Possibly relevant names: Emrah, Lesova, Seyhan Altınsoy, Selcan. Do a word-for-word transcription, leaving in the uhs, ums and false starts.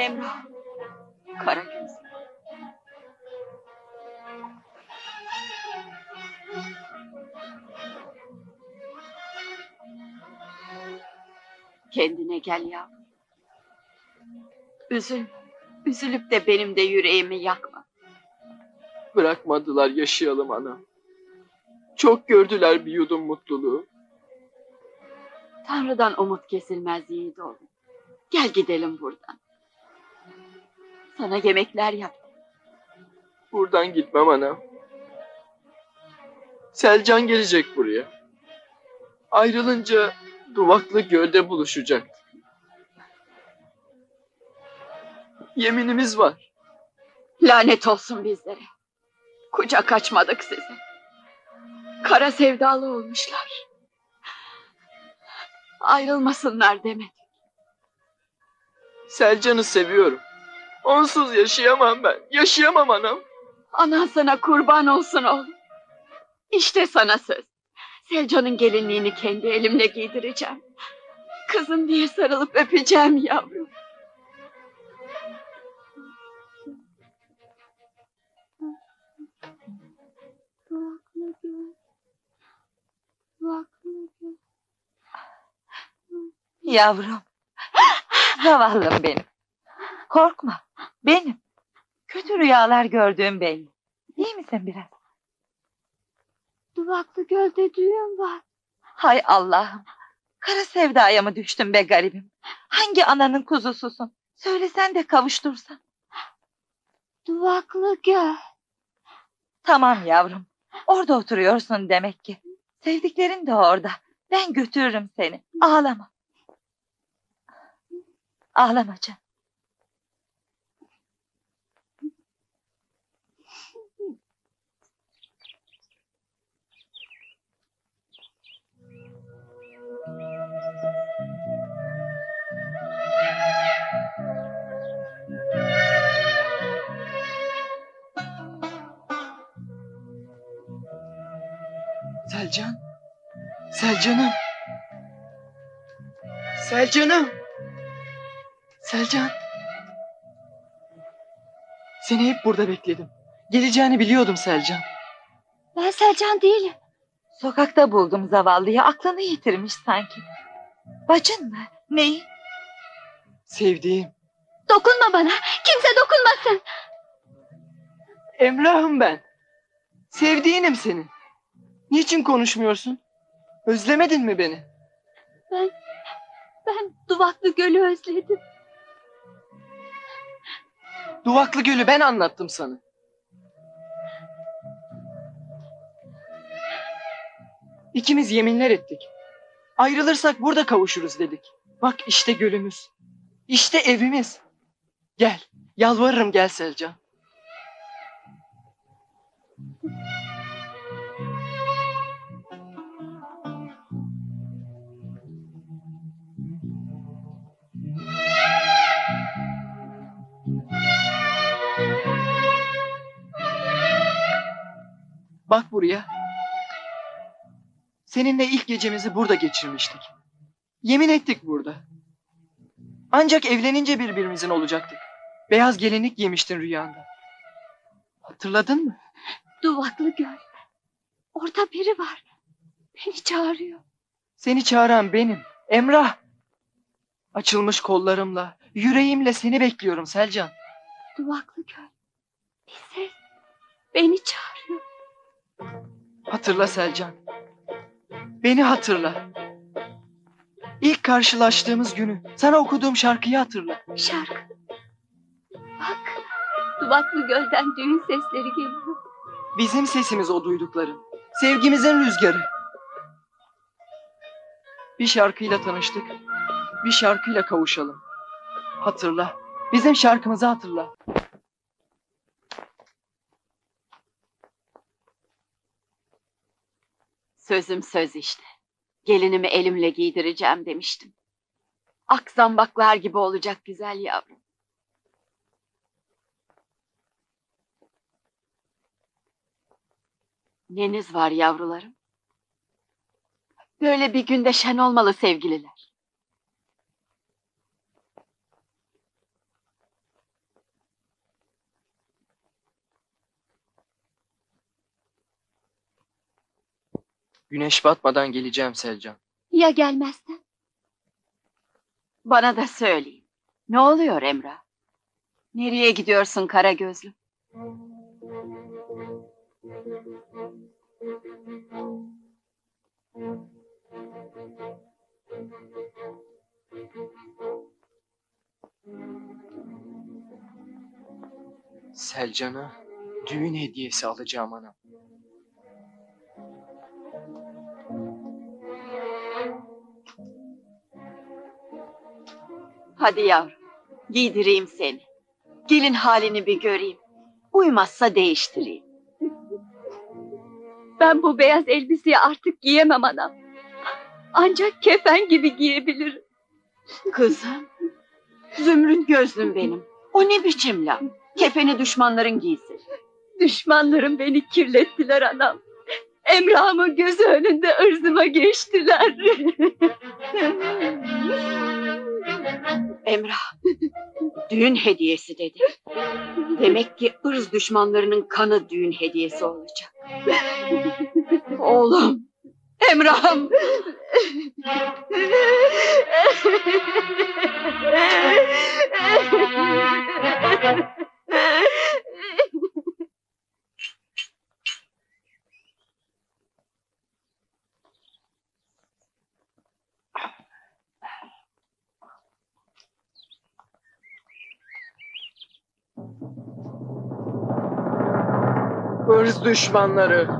Emrah Karagöz. Kendine gel yavrum. Üzül, üzülüp de benim de yüreğimi yakma. Bırakmadılar yaşayalım ana. Çok gördüler bir yudum mutluluğu. Tanrı'dan umut kesilmez yiğit oğlum. Gel gidelim buradan. Sana yemekler yaptım. Buradan gitmem ana. Selcan gelecek buraya. Ayrılınca Duvaklı gölde buluşacak. Yeminimiz var. Lanet olsun bizlere. Kucak açmadık size. Kara sevdalı olmuşlar. Ayrılmasınlar demedik. Selcan'ı seviyorum. Onsuz yaşayamam ben. Yaşayamam anam. Anan sana kurban olsun oğlum. İşte sana söz. Selcan'ın gelinliğini kendi elimle giydireceğim. Kızım diye sarılıp öpeceğim yavrum. Duvaklı göl. Duvaklı göl. Yavrum. Zavallım benim. Korkma. Benim. Kötü rüyalar gördüğüm belli. İyi misin biraz? Duvaklı gölde düğün var. Hay Allah'ım. Kara sevdaya mı düştün be garibim? Hangi ananın kuzususun? Söylesen de kavuştursan. Duvaklı göl. Tamam yavrum. Orada oturuyorsun demek ki. Sevdiklerin de orada. Ben götürürüm seni. Ağlama. Ağlama canım. Selcan, Selcan'ım, Selcan'ım, Selcan. Seni hep burada bekledim. Geleceğini biliyordum Selcan. Ben Selcan değilim. Sokakta buldum zavallıyı, aklını yitirmiş sanki. Bacın mı? Neyi? Sevdiğim. Dokunma bana, kimse dokunmasın. Emrah'ım ben. Sevdiğinim senin. Niçin konuşmuyorsun? Özlemedin mi beni? Ben, ben Duvaklı Gölü özledim. Duvaklı Gölü ben anlattım sana. İkimiz yeminler ettik. Ayrılırsak burada kavuşuruz dedik. Bak işte gölümüz. İşte evimiz. Gel, yalvarırım gel Selcan. Bak buraya. Seninle ilk gecemizi burada geçirmiştik. Yemin ettik burada. Ancak evlenince birbirimizin olacaktık. Beyaz gelinlik giymiştin rüyanda. Hatırladın mı? Duvaklı göl. Orada biri var. Beni çağırıyor. Seni çağıran benim. Emrah. Açılmış kollarımla, yüreğimle seni bekliyorum Selcan. Duvaklı göl. Bir ses beni çağırıyor. Hatırla Selcan. Beni hatırla. İlk karşılaştığımız günü, sana okuduğum şarkıyı hatırla. Şarkı. Bak, Duvaklı Göl'den düğün sesleri geliyor. Bizim sesimiz o duydukların. Sevgimizin rüzgarı. Bir şarkıyla tanıştık. Bir şarkıyla kavuşalım. Hatırla. Bizim şarkımızı hatırla. Sözüm söz işte. Gelinimi elimle giydireceğim demiştim. Ak zambaklar gibi olacak güzel yavrum. Neniz var yavrularım? Böyle bir günde şen olmalı sevgililer. Güneş batmadan geleceğim Selcan. Ya gelmezsen? Bana da söyleyin. Ne oluyor Emrah? Nereye gidiyorsun kara gözlüm? Selcan'a düğün hediyesi alacağım anam. Hadi yavrum, giydireyim seni. Gelin halini bir göreyim. Uymazsa değiştireyim. Ben bu beyaz elbiseyi artık giyemem anam. Ancak kefen gibi giyebilirim. Kızım, zümrüt gözlüm benim. O ne biçim laf? Kefeni düşmanların giysin. Düşmanlarım beni kirlettiler anam. Emrah'ımın gözü önünde ırzıma geçtiler. Emrah, düğün hediyesi dedi. Demek ki ırz düşmanlarının kanı düğün hediyesi olacak. Oğlum, Emrah'ım. Irz düşmanları.